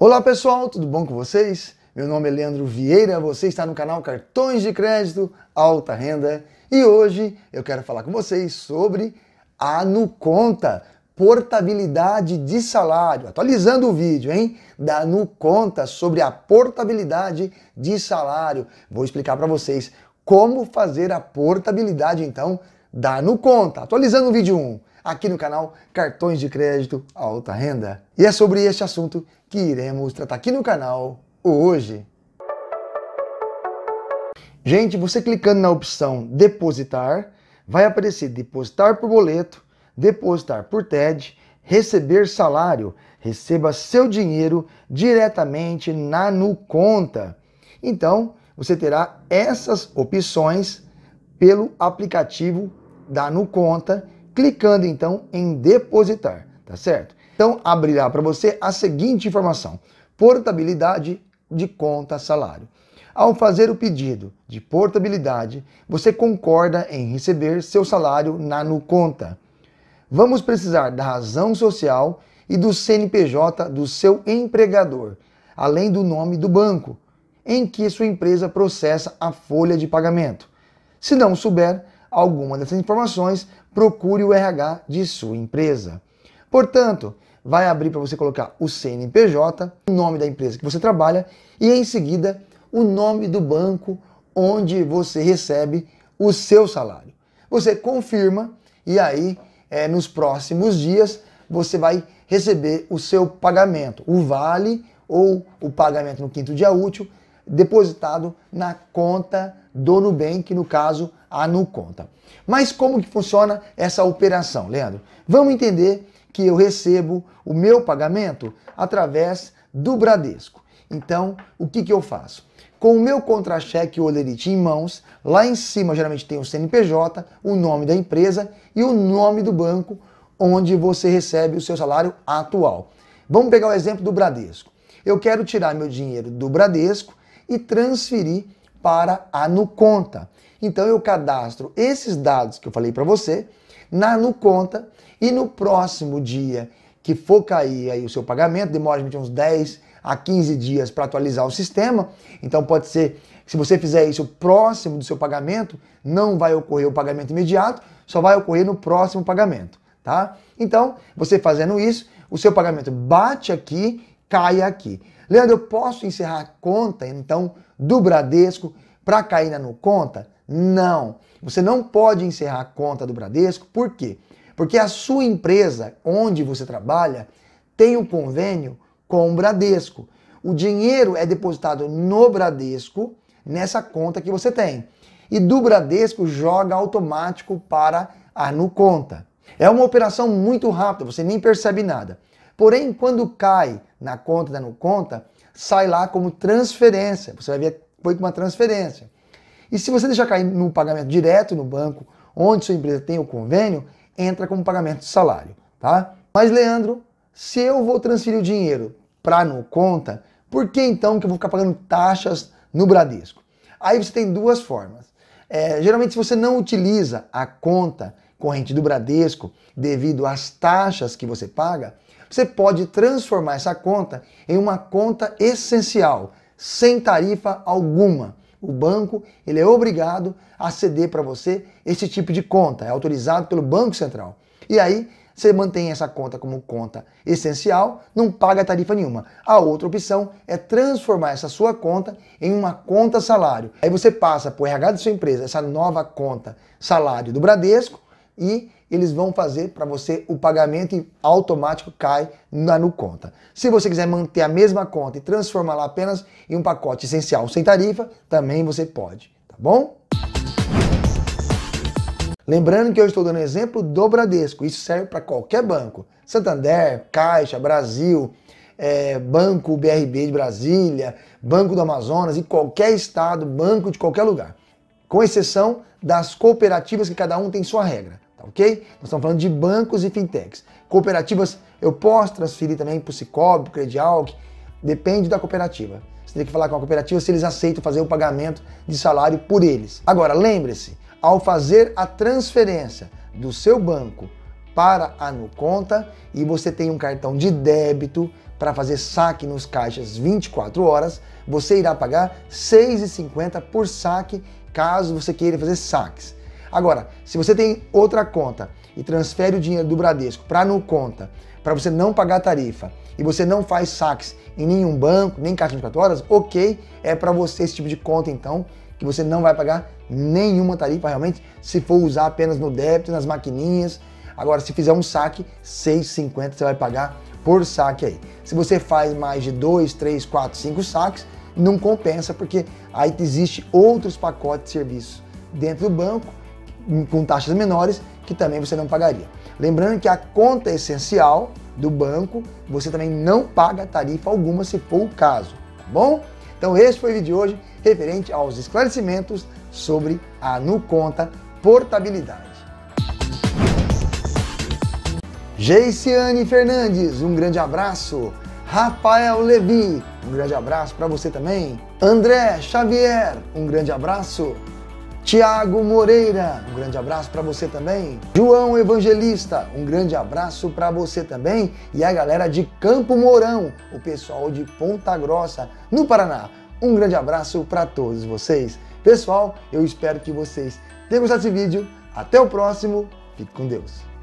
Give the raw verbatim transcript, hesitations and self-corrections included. Olá pessoal, tudo bom com vocês? Meu nome é Leandro Vieira, você está no canal Cartões de Crédito Alta Renda e hoje eu quero falar com vocês sobre a NuConta, portabilidade de salário. Atualizando o vídeo, hein? Da NuConta sobre a portabilidade de salário. Vou explicar para vocês como fazer a portabilidade então da NuConta. Atualizando o vídeo um. Aqui no canal Cartões de Crédito Alta Renda. E é sobre este assunto que iremos tratar aqui no canal hoje. Gente, você clicando na opção Depositar, vai aparecer Depositar por boleto, Depositar por T E D, Receber salário. Receba seu dinheiro diretamente na NuConta. Então, você terá essas opções pelo aplicativo da NuConta, clicando então em depositar, tá certo? Então abrirá para você a seguinte informação: portabilidade de conta salário. Ao fazer o pedido de portabilidade, você concorda em receber seu salário na NuConta. Vamos precisar da razão social e do C N P J do seu empregador, além do nome do banco em que sua empresa processa a folha de pagamento. Se não souber alguma dessas informações, procure o R H de sua empresa. Portanto, vai abrir para você colocar o C N P J, o nome da empresa que você trabalha e em seguida o nome do banco onde você recebe o seu salário. Você confirma e aí é, nos próximos dias você vai receber o seu pagamento, o vale ou o pagamento no quinto dia útil, depositado na conta do Nubank, no caso a NuConta. Mas como que funciona essa operação, Leandro? Vamos entender que eu recebo o meu pagamento através do Bradesco. Então, o que que eu faço? Com o meu contra-cheque ou lerite em mãos, lá em cima geralmente tem o C N P J, o nome da empresa e o nome do banco onde você recebe o seu salário atual. Vamos pegar o exemplo do Bradesco. Eu quero tirar meu dinheiro do Bradesco e transferir para a NuConta. Então eu cadastro esses dados que eu falei para você na NuConta e no próximo dia que for cair aí o seu pagamento, demora uns dez a quinze dias para atualizar o sistema, então pode ser que se você fizer isso próximo do seu pagamento, não vai ocorrer o pagamento imediato, só vai ocorrer no próximo pagamento, tá? Então, você fazendo isso, o seu pagamento bate aqui, cai aqui. Leandro, eu posso encerrar a conta, então, do Bradesco para cair na NuConta? Não. Você não pode encerrar a conta do Bradesco. Por quê? Porque a sua empresa, onde você trabalha, tem um convênio com o Bradesco. O dinheiro é depositado no Bradesco, nessa conta que você tem. E do Bradesco joga automático para a NuConta. É uma operação muito rápida, você nem percebe nada. Porém, quando cai na conta da NuConta, sai lá como transferência. Você vai ver que foi uma transferência. E se você deixar cair no pagamento direto no banco, onde sua empresa tem o convênio, entra como pagamento de salário, tá? Mas, Leandro, se eu vou transferir o dinheiro para a NuConta, por que então que eu vou ficar pagando taxas no Bradesco? Aí você tem duas formas. É, geralmente, se você não utiliza a conta corrente do Bradesco devido às taxas que você paga, você pode transformar essa conta em uma conta essencial, sem tarifa alguma. O banco ele é obrigado a ceder para você esse tipo de conta, é autorizado pelo Banco Central. E aí você mantém essa conta como conta essencial, não paga tarifa nenhuma. A outra opção é transformar essa sua conta em uma conta salário. Aí você passa para o R H de sua empresa, essa nova conta salário do Bradesco, e eles vão fazer para você o pagamento e automático cai na NuConta. Se você quiser manter a mesma conta e transformá-la apenas em um pacote essencial sem tarifa, também você pode, tá bom? Lembrando que eu estou dando exemplo do Bradesco, isso serve para qualquer banco. Santander, Caixa, Brasil, é, Banco B R B de Brasília, Banco do Amazonas, em qualquer estado, banco de qualquer lugar. Com exceção das cooperativas que cada um tem sua regra. Ok? Nós estamos falando de bancos e fintechs. Cooperativas, eu posso transferir também para o SICOB, para o Credialc, depende da cooperativa. Você tem que falar com a cooperativa se eles aceitam fazer o pagamento de salário por eles. Agora, lembre-se, ao fazer a transferência do seu banco para a NuConta e você tem um cartão de débito para fazer saque nos caixas vinte e quatro horas, você irá pagar seis reais e cinquenta centavos por saque caso você queira fazer saques. Agora, se você tem outra conta e transfere o dinheiro do Bradesco para a NuConta, para você não pagar tarifa, e você não faz saques em nenhum banco, nem caixa de vinte e quatro horas, ok, é para você esse tipo de conta então, que você não vai pagar nenhuma tarifa realmente, se for usar apenas no débito, nas maquininhas. Agora, se fizer um saque, seis reais e cinquenta centavos você vai pagar por saque aí. Se você faz mais de dois, três, quatro, cinco saques, não compensa, porque aí existe outros pacotes de serviços dentro do banco, com taxas menores, que também você não pagaria. Lembrando que a conta essencial do banco, você também não paga tarifa alguma se for o caso, tá bom? Então esse foi o vídeo de hoje referente aos esclarecimentos sobre a NuConta Portabilidade. Geiciane Fernandes, um grande abraço. Rafael Levi, um grande abraço para você também. André Xavier, um grande abraço. Tiago Moreira, um grande abraço para você também. João Evangelista, um grande abraço para você também. E a galera de Campo Mourão, o pessoal de Ponta Grossa, no Paraná, um grande abraço para todos vocês. Pessoal, eu espero que vocês tenham gostado desse vídeo. Até o próximo. Fique com Deus.